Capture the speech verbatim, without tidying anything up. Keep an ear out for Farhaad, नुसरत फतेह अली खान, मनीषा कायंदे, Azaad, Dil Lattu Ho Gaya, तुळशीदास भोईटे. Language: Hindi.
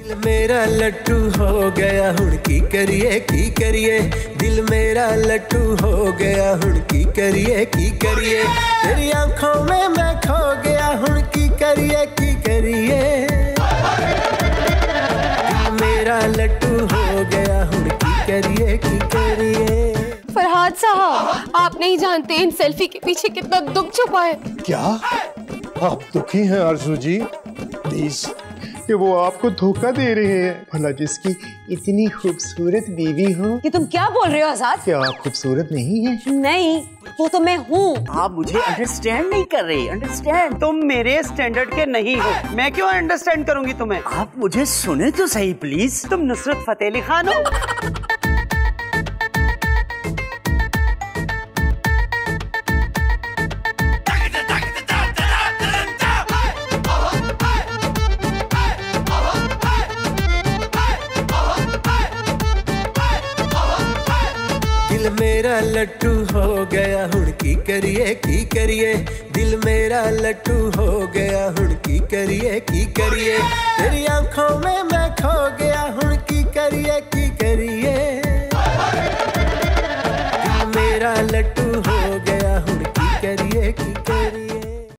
दिल मेरा लट्टू हो गया हुण की करिए की करिए, दिल मेरा लट्टू हो गया हुण की करिए की करिए, तेरी आंखों में मैं खो गया हुण की करिए की करिए, दिल मेरा लट्टू हो गया हुण की करिए की करिए। फरहाद साहब, आप नहीं जानते इन सेल्फी के पीछे कितना दुख छुपा है। क्या आप दुखी हैं आरज़ू जी? प्लीज, कि वो आपको धोखा दे रहे हैं। भला जिसकी इतनी खूबसूरत बीवी हो। कि तुम क्या बोल रहे हो आजाद? क्या आप खूबसूरत नहीं है? नहीं, वो तो मैं हूँ। आप मुझे अंडरस्टैंड नहीं कर रही। अंडरस्टैंड, तुम मेरे स्टैंडर्ड के नहीं हो। मैं क्यों अंडरस्टैंड करूँगी तुम्हें? आप मुझे सुने तो सही प्लीज, तुम नुसरत फतेह अली खान हो। दिल मेरा लट्टू हो गया हुण की करिए की करिए, दिल मेरा लट्टू हो गया हुण की करिए की करिए, तेरी आंखों में मैं खो गया हुण की करिए की